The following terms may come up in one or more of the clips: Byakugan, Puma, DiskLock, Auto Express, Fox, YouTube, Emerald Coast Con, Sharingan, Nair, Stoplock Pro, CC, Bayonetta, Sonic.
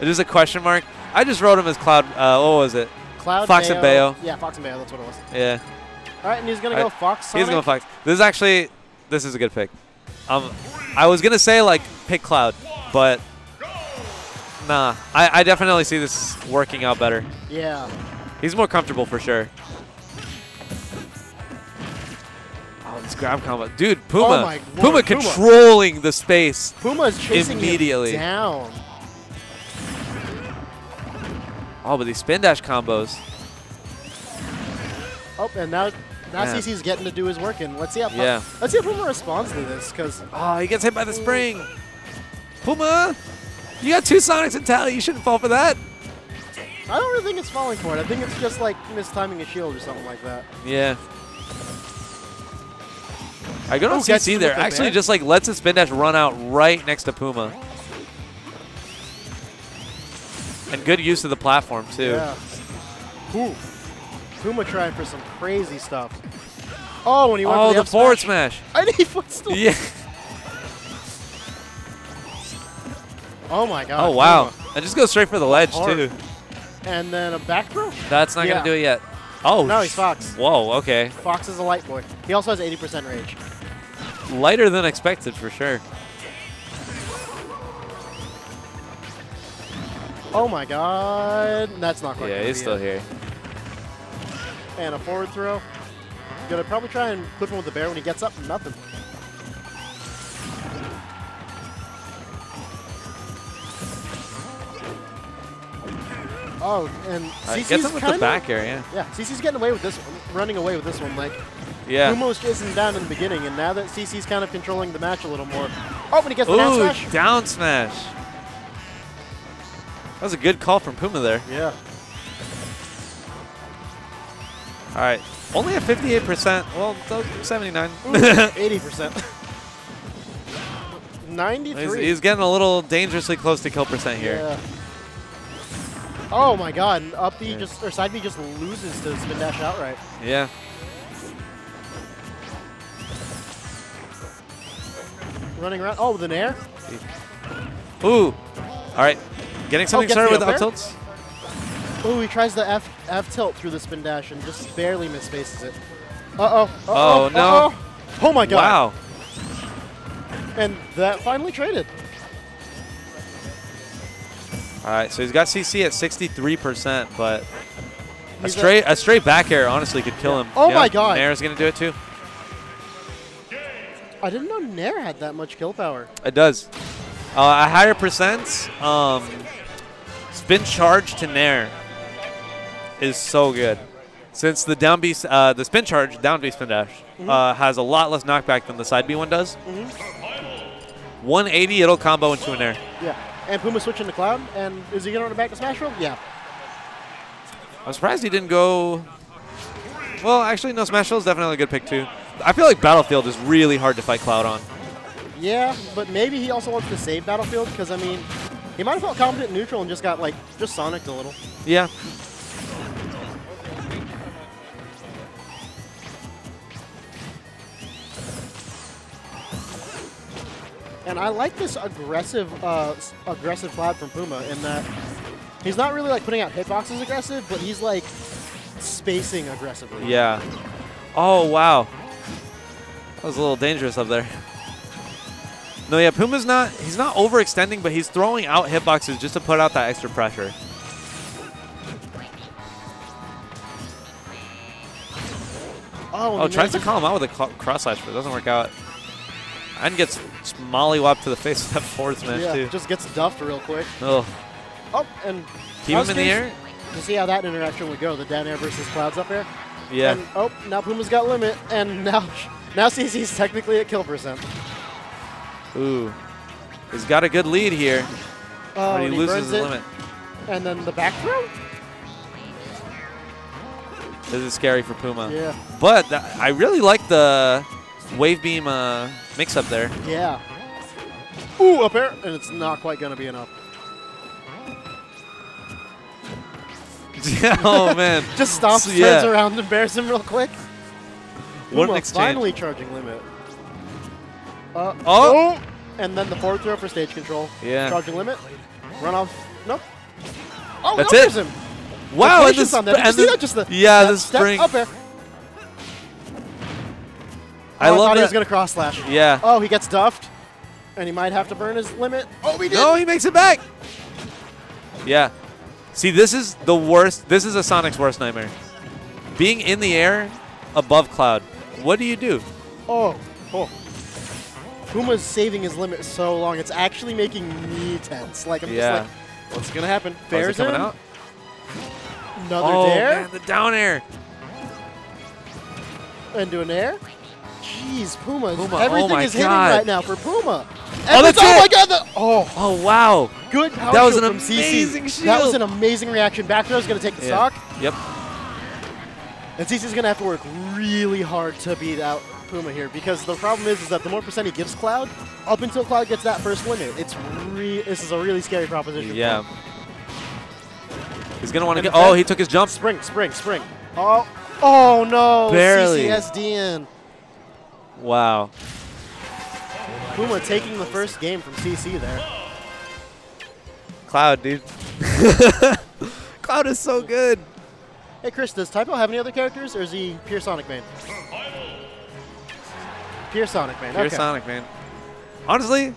It is a question mark. I just wrote him as Cloud. What was it? Cloud Fox Bayo. And Bayo. Yeah, Fox and Bayo. That's what it was. Yeah. All right, and he's gonna go Fox. Sonic. He's gonna Fox. This is actually, this is a good pick. I was gonna say like pick Cloud, but nah. I definitely see this working out better. Yeah. He's more comfortable for sure. Oh, this grab combo, dude. Puma. Oh my Lord, Puma controlling the space. Puma is chasing immediately him down. Oh, but these spin dash combos. Oh, and now CC's getting to do his work, and let's see how Puma responds to this, because he gets hit by the spring. Puma, you got 2 Sonics in tally. You shouldn't fall for that. I don't really think it's falling for it. I think it's just like mistiming a shield or something like that. Yeah. I go to CC there. Actually, just like lets the spin dash run out right next to Puma. And good use of the platform, too. Yeah. Ooh. Puma trying for some crazy stuff. Oh, when he went for the forward smash. I need footstool. Yeah. Oh, my God. Oh, wow. Puma. And just goes straight for the ledge, too. And then a back throw? That's not going to do it yet. Oh. No, he's Fox. Whoa, okay. Fox is a light boy. He also has 80% rage. Lighter than expected, for sure. Oh my God, that's not quite. Yeah, he's still here. And a forward throw. Gonna probably try and clip him with the bear when he gets up. Nothing. Oh, and CC's gets him with the back air. Yeah, CC's getting away with this, running away with this one. Like, Puma was chasing down in the beginning, and now that CC's kind of controlling the match a little more. Oh, when he gets the down smash. Down smash. That was a good call from Puma there. Yeah. All right. Only at 58%. Well, 79. Ooh, 80%. 93. He's getting a little dangerously close to kill percent here. Yeah. Oh my God! And up B just or side B just loses to spin dash outright. Yeah. Running around. Oh, with an air. Ooh. All right. Getting something started with up tilts. Oh, he tries the F tilt through the spin dash and just barely misspaces it. Oh, no. Oh, my God. Wow. And that finally traded. All right, so he's got CC at 63%, but a straight back air honestly could kill him. Oh, my God. Nair's going to do it, too. I didn't know Nair had that much kill power. It does. A higher percent, spin charge to Nair is so good. Since the down B, the spin charge, down B spin dash, has a lot less knockback than the side B one does. 180, it'll combo into a Nair. Yeah, and Puma switching to Cloud, and is he going to run it back to Smash Roll? Yeah. I'm surprised he didn't go, well, actually, no, Smash Roll is definitely a good pick, too. I feel like Battlefield is really hard to fight Cloud on. Yeah, but maybe he also wants to save Battlefield because, I mean, he might have felt confident in neutral and just got, like, just Sonic'd a little. Yeah. And I like this aggressive Cloud from Puma in that he's not really, like, putting out hitboxes aggressive, but he's, like, spacing aggressively. Yeah. Oh, wow. That was a little dangerous up there. No, yeah, Puma's not, he's not overextending, but he's throwing out hitboxes just to put out that extra pressure. Oh, tries to calm out with a cross slash, but it doesn't work out. And gets mollywopped to the face with that forward smash, too. Yeah, just gets duffed real quick. Oh. Oh, and keep him in the air. To see how that interaction would go, the down air versus Cloud's up air. Yeah. And, oh, now Puma's got limit, and now CC's technically at kill percent. Ooh, he's got a good lead here, but he loses his limit. And then the back throw? This is scary for Puma. Yeah. But I really like the wave beam mix-up there. Yeah. Ooh, up air, and it's not quite going to be enough. Oh, man. Just stomps, turns around, and bears him real quick. What an exchange. Finally charging limit. And then the forward throw for stage control. Yeah. Charging limit. Runoff. Nope. Oh, that's it. Him. Wow. And the spring. Up air. I thought he was going to cross slash. Yeah. Oh, he gets duffed. And he might have to burn his limit. Oh, he did. No, he makes it back. Yeah. See, this is the worst. This is a Sonic's worst nightmare. Being in the air above Cloud. What do you do? Oh. Oh. Puma's saving his limit so long. It's actually making me tense. Like, I'm just like, what's going to happen? Fair's coming out. Another dare. Man, the down air. Into an air. Jeez, Puma. Everything is hitting right now for Puma. Oh, that's it. Oh, my God. Oh, wow. Good power. That was an amazing shield. That was an amazing reaction. Back throw's going to take the stock. Yep. And CC's going to have to work really hard to beat out Puma here, because the problem is that the more percent he gives Cloud, up until Cloud gets that first limit, this is a really scary proposition. Yeah. He's going to want to get... Oh, he took his jump. Spring. Oh no. Barely. CCSDN. Wow. Puma taking the first game from CC there. Cloud, dude. Cloud is so good. Hey, Chris, does Typo have any other characters, or is he pure Sonic Man? Pure Sonic Man. Pure Sonic Man. Honestly,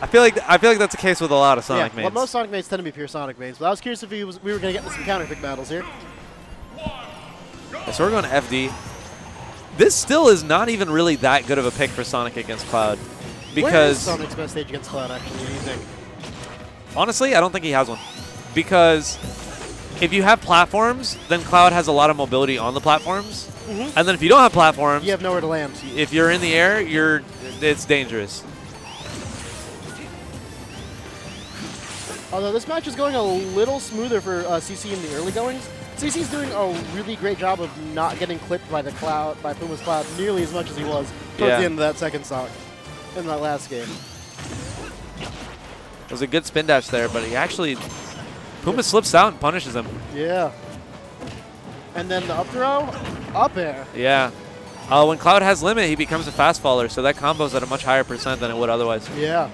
I feel like that's the case with a lot of Sonic mains. Well, most Sonic mains tend to be pure Sonic mains, but I was curious if we were going to get some counter pick battles here. So we're going to FD. This still is not even really that good of a pick for Sonic against Cloud, because where is Sonic's best stage against Cloud, actually? What do you think? Honestly, I don't think he has one, because if you have platforms, then Cloud has a lot of mobility on the platforms. Mm-hmm. And then if you don't have platforms, you have nowhere to land. If you're in the air, it's dangerous. Although this match is going a little smoother for CC in the early goings. CC's doing a really great job of not getting clipped by the Cloud, by Puma's Cloud, nearly as much as he was towards the end of that second stock in that last game. It was a good spin dash there, but he actually... Puma slips out and punishes him. Yeah. And then the up throw, up air. Yeah. When Cloud has limit, he becomes a fast faller, so that combo's at a much higher percent than it would otherwise. Yeah.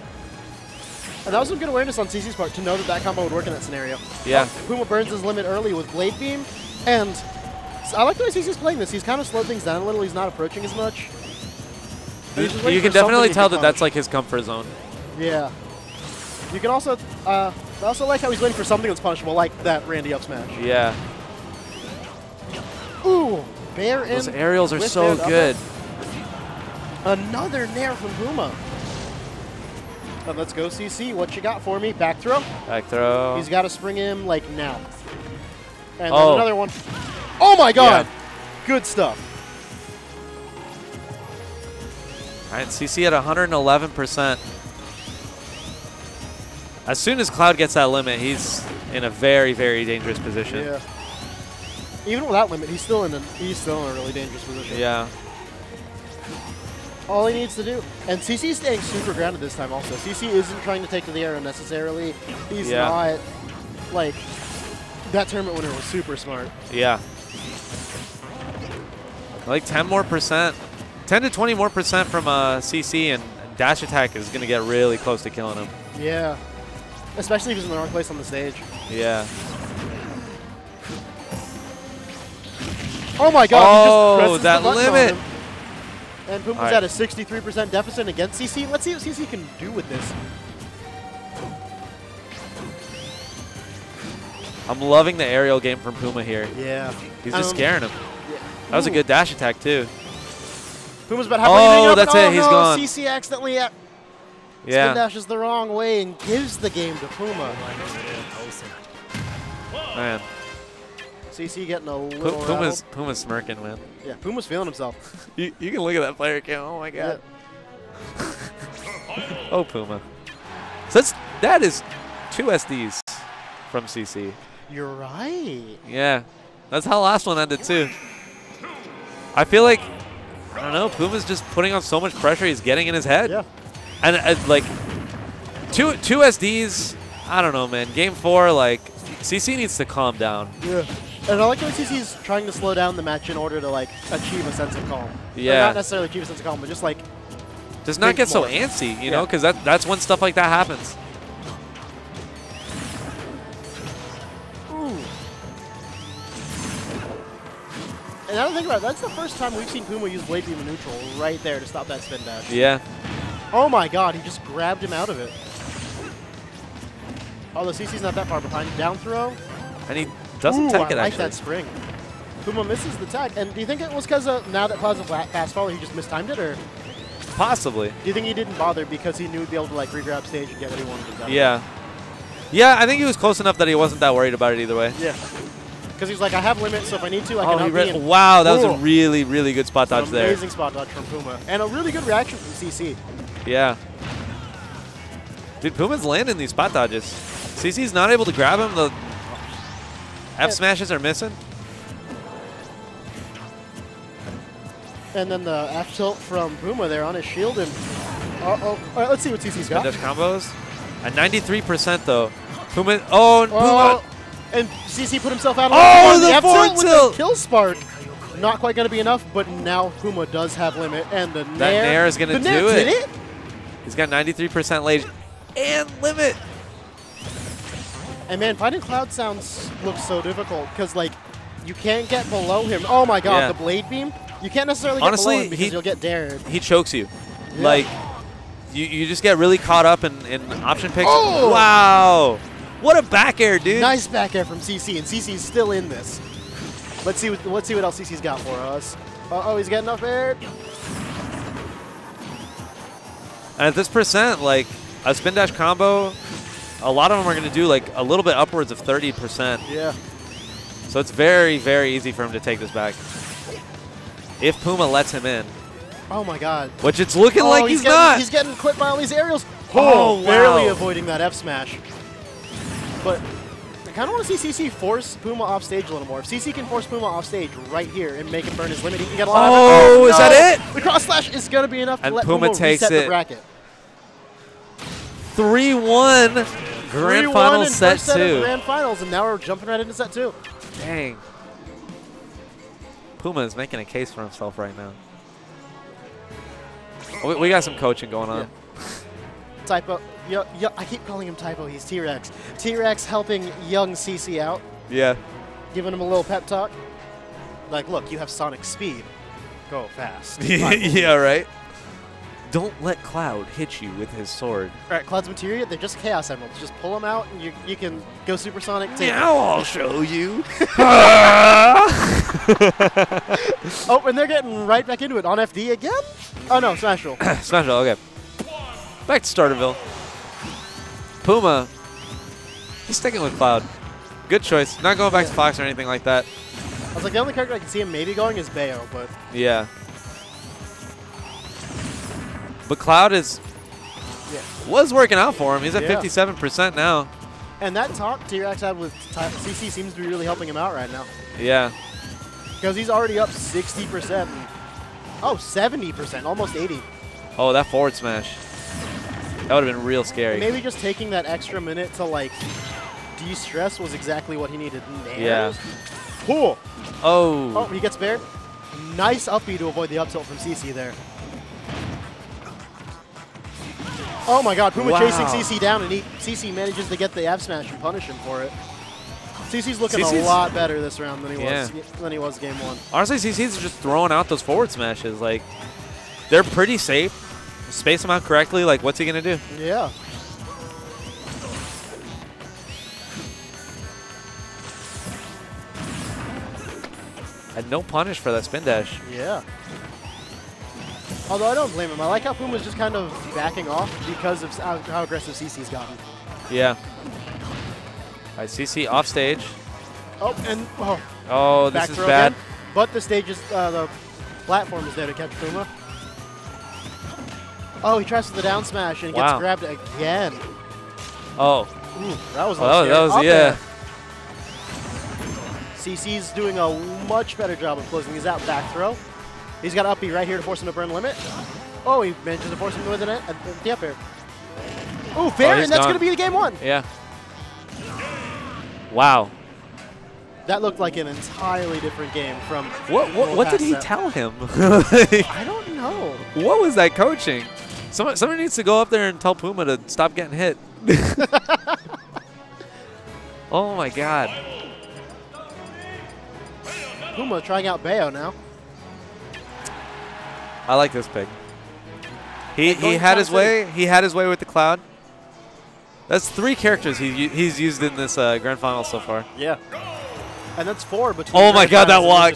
And that was some good awareness on CC's part to know that that combo would work in that scenario. Yeah. Puma burns his limit early with Blade Beam, and I like the way CC's playing this. He's kind of slowed things down a little. He's not approaching as much. You can definitely tell that that's like his comfort zone. Yeah. You can also... I also like how he's waiting for something that's punishable, like that Randy up smash. Yeah. Ooh, bear in. Those aerials are so good. Another nair from Puma. But let's go, CC. What you got for me? Back throw. Back throw. He's got to spring him like now. And then another one. Oh my God! Yeah. Good stuff. All right, CC at 111%. As soon as Cloud gets that limit, he's in a very, very dangerous position. Yeah. Even without limit, he's still in a really dangerous position. Yeah. All he needs to do, and CC's staying super grounded this time. Also, CC isn't trying to take to the air unnecessarily. He's not like that tournament winner was super smart. Yeah. Like 10 to 20 more percent from CC, and dash attack is gonna get really close to killing him. Yeah. Especially if he's in the wrong place on the stage. Yeah. Oh my God! Oh, he just that limit! And Puma's at a 63% deficit against CC. Let's see what CC can do with this. I'm loving the aerial game from Puma here. Yeah. He's just scaring him. Yeah. That was a good dash attack too. Puma's about halfway up. Oh, that's it. He's gone. CC accidentally. Spin dashes the wrong way and gives the game to Puma. Man. CC getting a little Puma's smirking, man. Yeah, Puma's feeling himself. you can look at that player cam. Oh, my God. Yeah. Oh, Puma. So that is 2 SDs from CC. You're right. Yeah. That's how last one ended, too. I feel like, I don't know, Puma's just putting on so much pressure he's getting in his head. Yeah. And, like, two SDs, I don't know, man. Game 4, like, CC needs to calm down. Yeah. And I like how CC's trying to slow down the match in order to, like, achieve a sense of calm. Yeah. Or not necessarily achieve a sense of calm, but just, like, does not get more so antsy, you know, because that's when stuff like that happens. And I don't think about it, that's the first time we've seen Puma use Blade Beam in neutral right there to stop that spin dash. Yeah. Oh my god, he just grabbed him out of it. Although CC's not that far behind. Down throw. And he doesn't tech it, actually. I like that spring. Puma misses the tech. And do you think it was because now that Cloud's a fast follow, he just mistimed it? Or possibly. Do you think he didn't bother because he knew he'd be able to like re-grab stage and get what he wanted to do? Yeah. Yeah, I think he was close enough that he wasn't that worried about it either way. Yeah. Because he's like, I have limits, so if I need to, I can help. Wow, that was a really, really good spot dodge there. Amazing spot dodge from Puma. And a really good reaction from CC. Yeah. Dude, Puma's landing these spot dodges. CC's not able to grab him. The F smashes are missing. And then the F tilt from Puma there on his shield. And all right, let's see what CC's got. Spin dash combos. At 93% though. Puma. Oh, and Puma. And CC put himself out. Oh, the forward tilt! With the kill spark. Not quite going to be enough, but now Puma does have limit. And the Nair. That Nair is going to do it. Did it. He's got 93% late and limit. And man, finding Cloud Sounds looks so difficult because like you can't get below him. Oh my god, yeah. The Blade Beam. You can't necessarily get below him because you'll get dared. He chokes you. Yeah. Like you just get really caught up in option picks. Oh. Wow. What a back air, dude. Nice back air from CC, and CC's still in this. Let's see what else CC's got for us. Oh, he's getting up air. And at this percent, like a spin dash combo, a lot of them are going to do like a little bit upwards of 30%. Yeah. So it's very, very easy for him to take this back. If Puma lets him in. Oh my god. Which it's looking like he's not. He's getting clipped by all these aerials. Oh, wow. Barely avoiding that F smash. But I kind of want to see CC force Puma off stage a little more. If CC can force Puma off stage right here and make him burn his limit, he can get a lot of it. Oh, is that it? The cross slash is going to be enough to let Puma reset the bracket. 3-1 grand final set 2. Grand finals, and now we're jumping right into set 2. Dang. Puma is making a case for himself right now. We got some coaching going on. Yeah. Typo. Yo, I keep calling him Typo. He's T-Rex. T-Rex helping young CC out. Yeah. Giving him a little pep talk. Like, look, you have sonic speed. Go fast. Yeah, right? Don't let Cloud hit you with his sword. All right, Cloud's materia, they're just Chaos Emeralds. Just pull them out, and you can go supersonic. Now I'll show you. Oh, and they're getting right back into it. On FD again? Oh, no, Smash roll. Smash roll, okay. Back to Starterville. Puma, he's sticking with Cloud. Good choice. Not going back to Fox or anything like that. I was like, the only character I can see him maybe going is Bayo, but... Yeah. But Cloud was working out for him. He's at 57% now. And that talk T-Rex had with CC seems to be really helping him out right now. Yeah. Because he's already up 60%. Oh, 70%, almost 80. Oh, that forward smash. That would have been real scary. Maybe just taking that extra minute to, like, de-stress was exactly what he needed. Man. Yeah. Cool. Oh. Oh, he gets bared. Nice up B to avoid the up tilt from CC there. Oh, my God. Puma chasing CC down, and CC manages to get the F smash and punish him for it. CC's looking a lot better this round than he was game one. Honestly, CC's just throwing out those forward smashes. Like, they're pretty safe. Space him out correctly, like, what's he going to do? Yeah. And no punish for that spin dash. Yeah. Although I don't blame him. I like how Puma's just kind of backing off because of how aggressive CC's gotten. Yeah. All right, CC off stage. Oh, and... Oh, this is bad. Again. But the stage is... the platform is there to catch Puma. Oh, he tries for the down smash and gets grabbed again. Oh. Ooh, that was yeah. CC's doing a much better job of closing his out back throw. He's got up B right here to force him to burn limit. Oh, he manages to force him with the up air. Ooh, fair, and that's going to be the game one. Yeah. Wow. That looked like an entirely different game from... What did he tell him? I don't know. What was that coaching? Somebody needs to go up there and tell Puma to stop getting hit. Oh, my God. Puma trying out Bayo now. I like this pick. He had his way. He had his way with the Cloud. That's 3 characters he's used in this grand final so far. Yeah, and that's 4 between. Oh my God, that walk!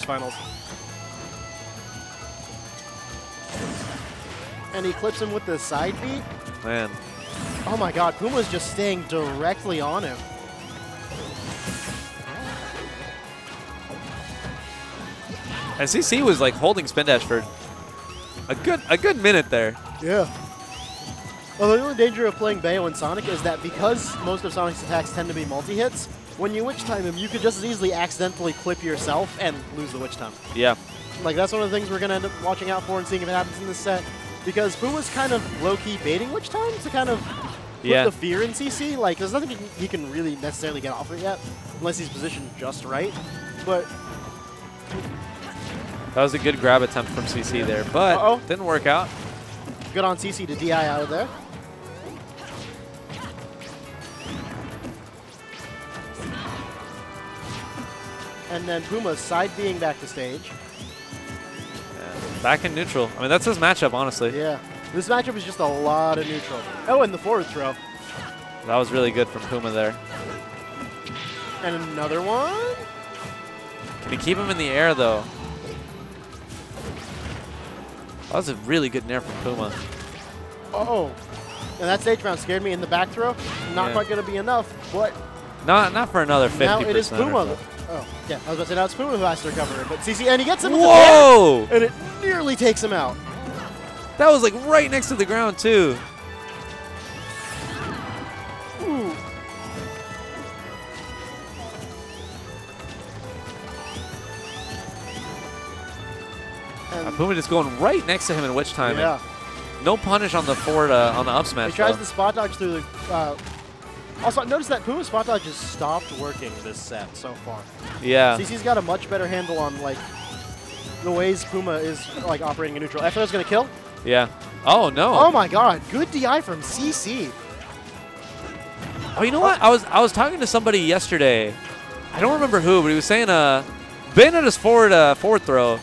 And he clips him with the side beat. Man. Oh my God, Puma's just staying directly on him. And CC was like holding Spin Dash for a good minute there. Yeah. Well, the only danger of playing Bayo and Sonic is that because most of Sonic's attacks tend to be multi-hits, when you witch time him, you could just as easily accidentally clip yourself and lose the witch time. Yeah. Like, that's one of the things we're going to end up watching out for and seeing if it happens in this set. Because Puma's kind of low-key baiting witch time to kind of put the fear in CC. Like, there's nothing he can really necessarily get off it yet, unless he's positioned just right. But that was a good grab attempt from CC there, but didn't work out. Good on CC to DI out of there. And then Puma's side being back to stage. Back in neutral. I mean, that's his matchup, honestly. Yeah. This matchup is just a lot of neutral. Oh, and the forward throw. That was really good from Puma there. And another one? Can he keep him in the air, though? That was a really good nair from Puma. Oh. And that stage round scared me in the back throw. Not quite going to be enough, but... Not for another 50%. Now it is Puma. Oh, yeah. I was going to say, now it's Puma who has to recover it. But CC, and he gets him. Whoa! And it nearly takes him out. That was, like, right next to the ground, too. Ooh. Puma just going right next to him in witch timing. Yeah. No punish on the forward, on the up smash. He tries the spot dodge through the... Also, notice that Puma's spot dodge has stopped working this set so far. Yeah. CC's got a much better handle on, like, the ways Puma is, like, operating in neutral. FO's going to kill? Yeah. Oh, no. Oh, my God. Good DI from CC. Oh, you know what? I was talking to somebody yesterday. I don't remember who, but he was saying Bayonetta's forward throw.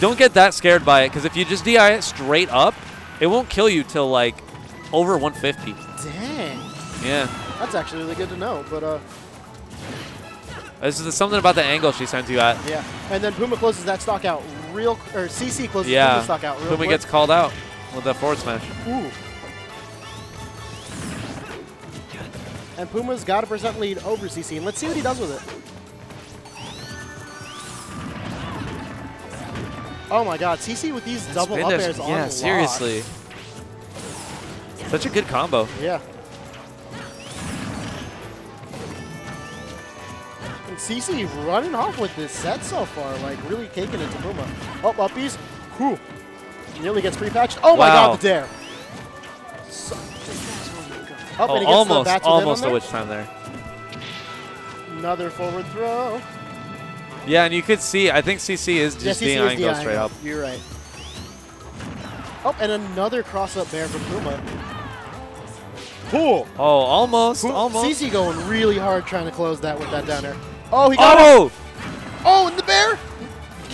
Don't get that scared by it, because if you just DI it straight up, it won't kill you till, like, over 150. Dang. Yeah. That's actually really good to know, but this is something about the angle she sends you at. Yeah, and then Puma closes that stock out real, or CC closes Puma's stock out real quick. Puma gets called out with that forward smash. Ooh. And Puma's got a percent lead over CC, and let's see what he does with it. Oh my God, CC with these double up airs on a lot. Seriously. Such a good combo. Yeah. CC running off with this set so far, like really taking it to Puma. Oh, uppies. Whew. Nearly gets pre-patched. Oh my God, the dare. So, up and he gets almost a witch time there. Another forward throw. Yeah, and you could see, I think CC is just DIing go straight up. You're right. Oh, and another cross-up bear from Puma. Cool. Oh, almost. CC going really hard trying to close that with that down air. Oh, he got it! Oh, and the bear?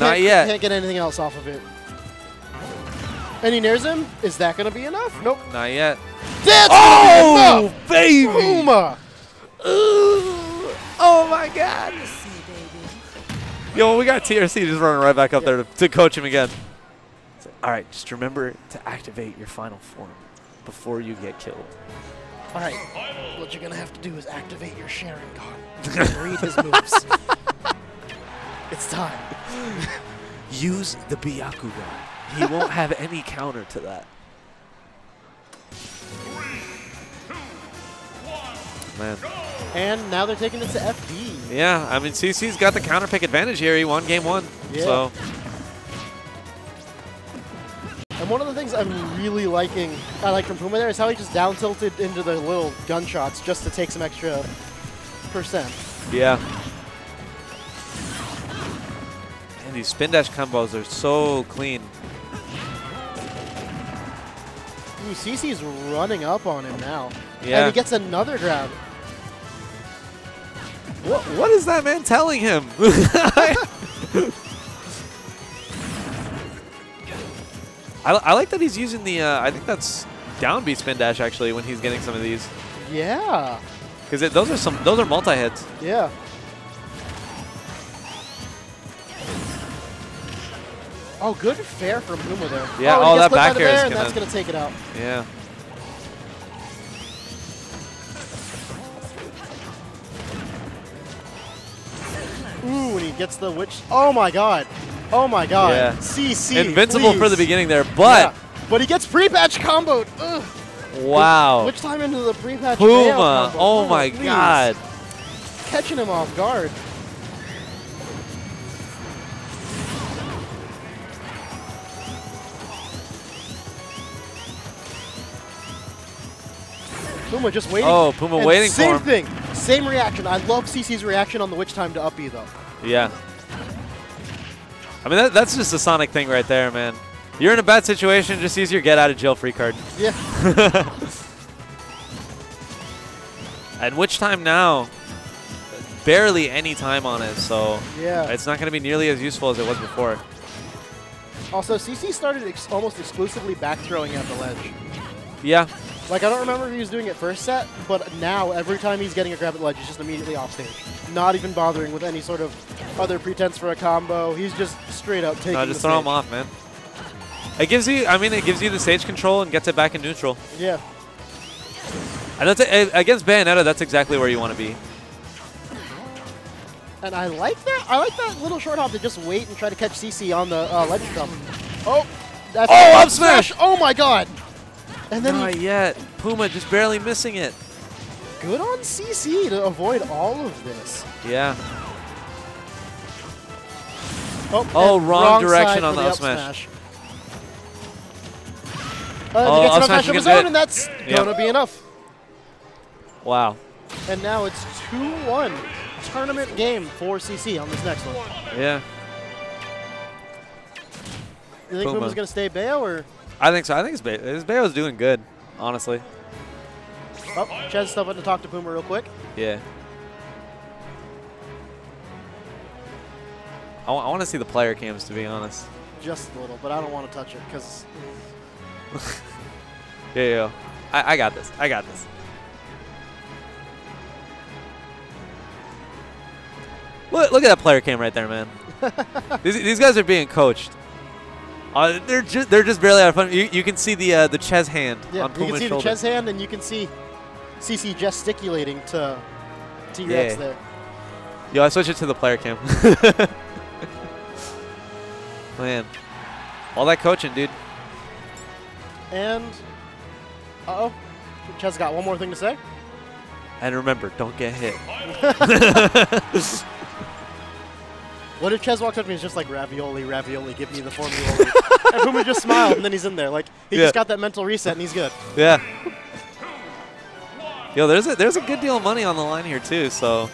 Not yet. Can't get anything else off of it. And he nairs him. Is that going to be enough? Nope. Not yet. That's gonna be enough, baby! Puma! Ooh. Oh, my God. Yo, we got TRC just running right back up there to coach him again. It's like, all right, just remember to activate your final form before you get killed. All right, what you're going to have to do is activate your Sharingan. Read his moves. It's time. Use the Byakugan. He won't have any counter to that. 3, 2, 1, man. And now they're taking it to FD. Yeah, I mean, CC's got the counter pick advantage here. He won game 1. Yeah. So. And one of the things I'm really I like from Puma there is how he just down tilted into the little gunshots just to take some extra percent. Yeah. And these spin dash combos are so clean. Ooh, CC's running up on him now. Yeah. And he gets another grab. What is that man telling him? I like that he's using the, I think that's down B spin dash actually when he's getting some of these. Yeah. Because those are multi-hits. Yeah. Oh, good fair from Puma there. Yeah, oh, that back air is gonna... That's going to take it out. Yeah. Ooh, and he gets the witch. Oh, my God. Oh, my God. Yeah. CC, invincible please. For the beginning there, but... Yeah. But he gets pre-patch comboed. Ugh. Wow. Which time into the pre-patch Puma. Oh, Puma, my please. God. Catching him off guard. Puma just waiting. Oh, Puma and waiting for him. Same thing. Same reaction. I love CC's reaction on the witch time to up B, though. Yeah. I mean, that's just a Sonic thing right there, man. You're in a bad situation. Just use your get-out-of-jail-free card. Yeah. At witch time now, barely any time on it, so yeah, it's not going to be nearly as useful as it was before. Also, CC started almost exclusively back-throwing at the ledge. Yeah. Like, I don't remember if he was doing it first set, but now every time he's getting a grab at ledge, he's just immediately off stage. Not even bothering with any sort of other pretense for a combo. He's just straight up taking just throw him off, man. It gives you, I mean, it gives you the stage control and gets it back in neutral. Yeah. And that's it, against Bayonetta, that's exactly where you want to be. And I like that. I like that little short hop to just wait and try to catch CC on the ledge jump. Oh! That's up smash! Oh, my God! And then not yet. Puma just barely missing it. Good on CC to avoid all of this. Yeah. Oh wrong direction on the up smash. He gets an up smash of his own, and that's going to be enough. Wow. And now it's 2-1 tournament game for CC on this next one. Yeah. You think Puma's going to stay bail, or...? I think so. I think Bayo's doing good, honestly. Oh, Chad's stuff to talk to Puma real quick. Yeah. I want to see the player cams, to be honest. Just a little, but I don't want to touch it because. Yeah. I got this. I got this. Look at that player cam right there, man. These guys are being coached. They're just barely out of fun. You can see the Chez hand on Puma's shoulder. You can see the Chez hand, and you can see CC gesticulating to T-Rex there. Yo, I switch it to the player cam. Man, all that coaching, dude. And Chez got one more thing to say. And remember, don't get hit. What if Chez walked up and he's just like, ravioli, ravioli, give me the formula. And Puma just smiled, and then he's in there. Like, he just got that mental reset, and he's good. Yeah. Yo, there's a good deal of money on the line here, too, so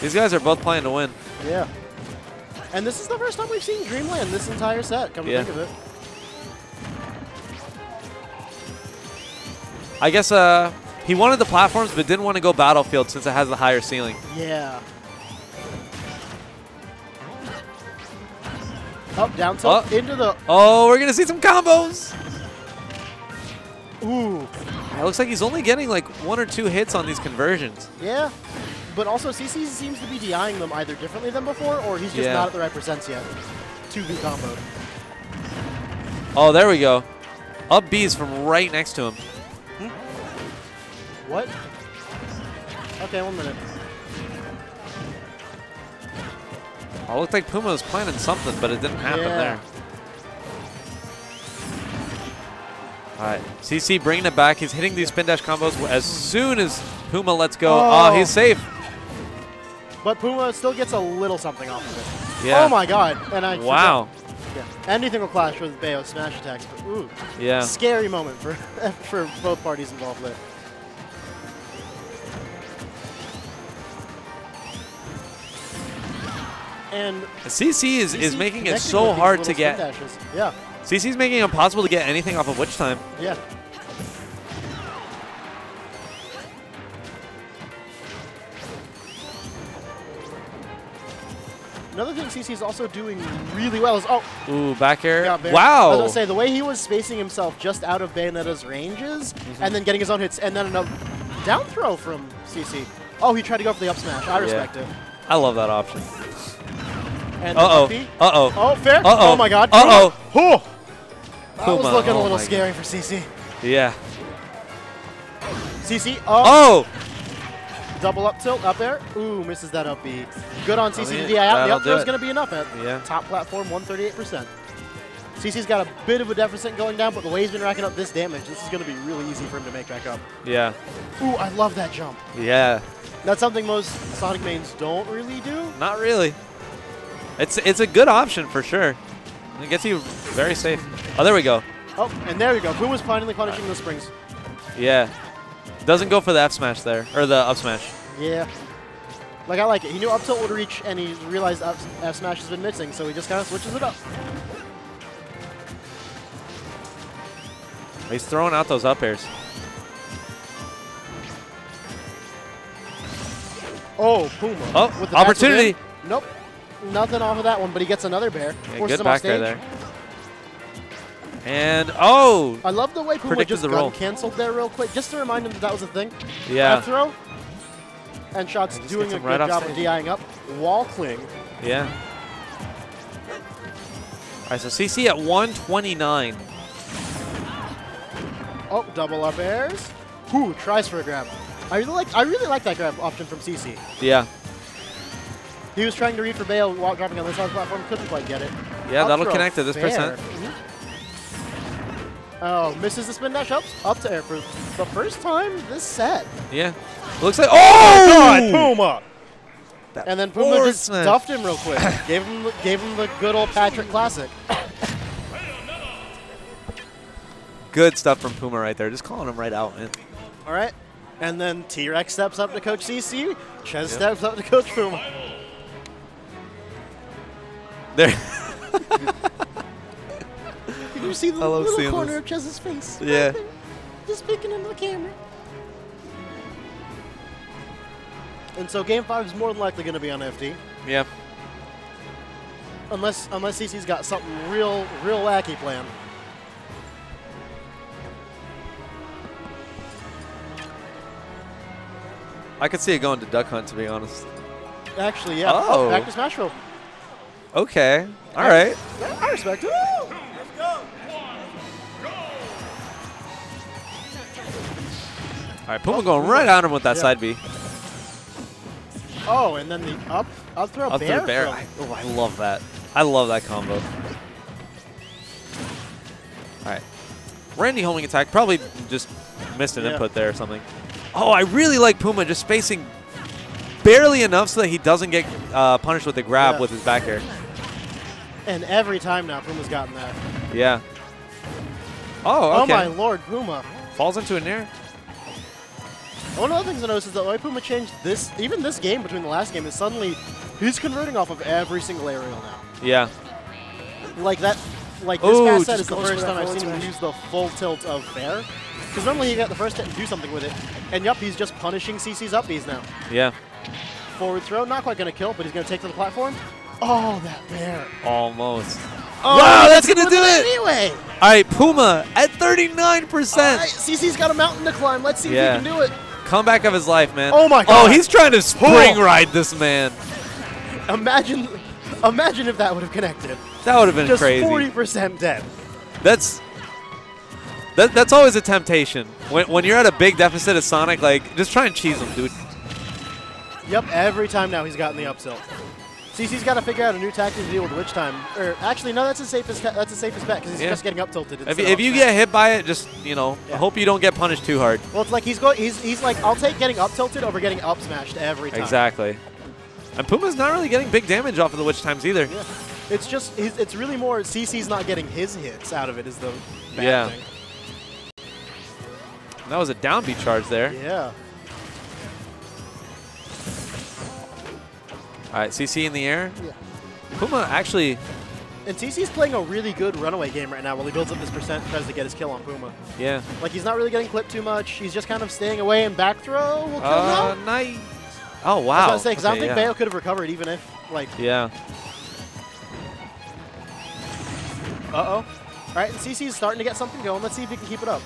these guys are both playing to win. Yeah. And this is the first time we've seen Dreamland this entire set, come to think of it. I guess he wanted the platforms but didn't want to go Battlefield since it has the higher ceiling. Yeah. Up, down tilt, into the... Oh, we're going to see some combos. Ooh. It looks like he's only getting like one or two hits on these conversions. Yeah. But also, CC seems to be DIing them either differently than before, or he's just not at the right percents yet. 2B combo. Oh, there we go. Up B's from right next to him. Hmm? What? Okay, 1 minute. Oh, it looked like Puma was planning something, but it didn't happen there. All right, CC bringing it back. He's hitting these spin dash combos as soon as Puma lets go. Oh, he's safe. But Puma still gets a little something off of it. Yeah. Oh, my God. And I wow. Yeah. Anything will clash with Bayo smash attacks. But ooh. Yeah. Scary moment for, for both parties involved there. And CC is making it so hard to get. Yeah. CC's making it impossible to get anything off of witch time. Yeah. Another thing CC is also doing really well is, oh. Ooh, back air. Yeah, wow. I was going to say, the way he was spacing himself just out of Bayonetta's ranges and then getting his own hits, and then a down throw from CC. Oh, he tried to go for the up smash. I respect it. I love that option. And oh, fair. Oh, my God. Oh. That was looking a little scary for CC. Yeah. CC. Oh. Double up tilt, up air. Ooh, misses that up beat. Good on CC. Yeah, the up throw's going to be enough at top platform, 138%. CC's got a bit of a deficit going down, but the way he's been racking up this damage, this is going to be really easy for him to make back up. Yeah. Ooh, I love that jump. Yeah. That's something most Sonic mains don't really do. Not really. It's a good option for sure. It gets you very safe. Oh, there we go. Oh, and there we go. Puma's finally punishing the springs. Yeah. Doesn't go for the F smash there, or the up smash. Yeah. Like, I like it. He knew up tilt would reach, and he realized F smash has been missing, so he just kind of switches it up. He's throwing out those up airs. Oh, Puma. Oh, with the opportunity. Nope. Nothing off of that one, but he gets another bear. Yeah, good back air there. And, oh! I love the way Puma just gun-canceled there real quick, just to remind him that that was a thing. Yeah. Up throw. And Shock's doing a good job of DIing up. Wall cling. Yeah. All right, so CC at 129. Oh, double up airs. Ooh, tries for a grab. I really like that grab option from CC. Yeah. He was trying to read for bail while dropping on this other platform, couldn't quite get it. Yeah, that'll connect to this percent. Oh, misses the spin dash, helps up to air for the first time this set. Yeah. Looks like, oh God, Puma! That and then Puma just stuffed him real quick. gave him the good old Patrick classic. Good stuff from Puma right there. Just calling him right out, man. All right. And then T-Rex steps up to Coach CC. Chez steps up to Coach Puma. There. Did you see the little corner of Chez's face? Yeah. Right there, just peeking into the camera. And so Game 5 is more than likely going to be on FD. Yeah. Unless CC's got something real wacky planned. I could see it going to Duck Hunt, to be honest. Actually, yeah. Oh. Back to Smash Bros. Okay. All right. I respect it. Woo! Let's go. All right, Puma going right on him with that side B. Oh, and then the up throw bear. Oh, I love that. I love that combo. All right. Randy homing attack. Probably just missed an input there or something. Oh, I really like Puma just spacing barely enough so that he doesn't get punished with the grab with his back air. And every time now, Puma's gotten that. Yeah. Oh, okay. Oh, my Lord, Puma. Falls into a nair. One of the things I noticed is that the way Puma changed this, even this game between the last game, is suddenly he's converting off of every single aerial now. Yeah. Like that, like this past set is the first time I've seen him use the full tilt of fair. Because normally you get the first hit and do something with it. And yup, he's just punishing CC's up Bs now. Yeah. Forward throw, not quite going to kill, but he's going to take to the platform. Oh, that bear. Almost. Oh, wow, that's going to do it. Anyway. All right, Puma at 39%. All right, CC's got a mountain to climb. Let's see if he can do it. Comeback of his life, man. Oh, my God. Oh, he's trying to spring ride this man. Imagine if that would have connected. That would have been just crazy. Just 40% dead. That's always a temptation. When you're at a big deficit of Sonic, like, just try and cheese him, dude. Yep, every time now he's gotten the up tilt. CC's got to figure out a new tactic to deal with which time. Or actually, no, that's the safest bet because he's just getting up tilted. If you get hit by it, just, you know, I hope you don't get punished too hard. Well, it's like he's like, I'll take getting up tilted over getting up smashed every time. Exactly. And Puma's not really getting big damage off of the witch times either. Yeah. It's just, it's really more CC's not getting his hits out of it is the bad thing. That was a downbeat charge there. Yeah. All right, CC in the air. Yeah. Puma actually. And CC's playing a really good runaway game right now while he builds up his percent and tries to get his kill on Puma. Yeah. Like, he's not really getting clipped too much. He's just kind of staying away and back throw will kill him. Nice. Oh, wow. I was going to say, because okay, I don't think Bayo could have recovered even if, like... Yeah. Uh-oh. All right, and CC's starting to get something going. Let's see if he can keep it up.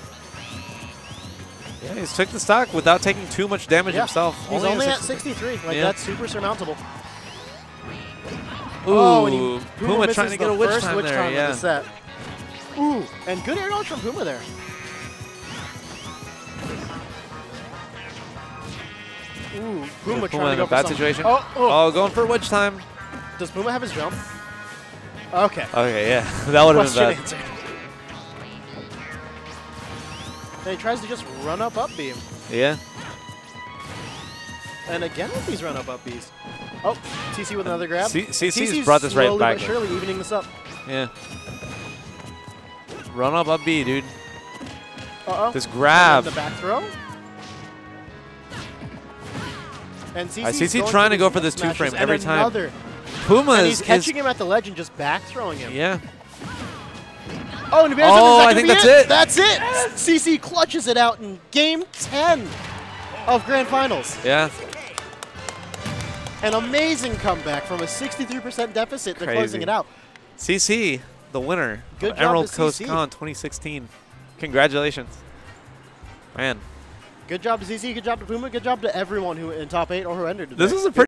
Yeah, he's took the stock without taking too much damage himself. He's only at 63. Like, that's super surmountable. Ooh, oh, and he, Puma trying to get a witch time there. Yeah. The set. Ooh, and good air dodge from Puma there. Ooh, Puma trying to go for bad situation. Oh, oh, going for witch time. Does Puma have his jump? Okay. Okay, yeah. That would have been bad. And he tries to just run up B. Yeah. And again with these run up Bs. Oh, CC with another grab. CC's brought this right back. Surely evening this up. Yeah. Run up B, dude. Uh-oh. This grab. The back throw. And CC trying to go for this two-frame every time. Puma and he's catching him at the ledge and just back throwing him. Yeah. Oh, and I think that's it. That's it. CC clutches it out in game 10 of Grand Finals. Yeah. An amazing comeback from a 63% deficit. They're closing it out. CC, the winner. Good job, Emerald Coast Con 2016. Congratulations. Man. Good job to CC. Good job to Puma. Good job to everyone who in top 8 or who entered today. This is a pretty